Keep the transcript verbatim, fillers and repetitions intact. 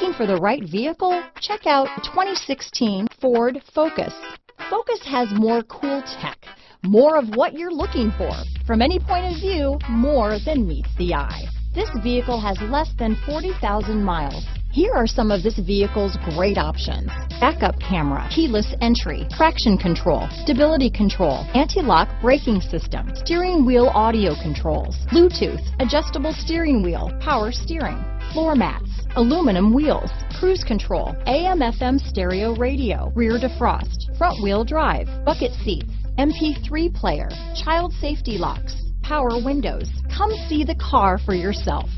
Looking for the right vehicle? Check out twenty sixteen Ford Focus. Focus has more cool tech, more of what you're looking for. From any point of view, more than meets the eye. This vehicle has less than forty thousand miles. Here are some of this vehicle's great options. Backup camera, keyless entry, traction control, stability control, anti-lock braking system, steering wheel audio controls, Bluetooth, adjustable steering wheel, power steering, floor mats, aluminum wheels, cruise control, A M F M stereo radio, rear defrost, front wheel drive, bucket seats, M P three player, child safety locks, power windows. Come see the car for yourself.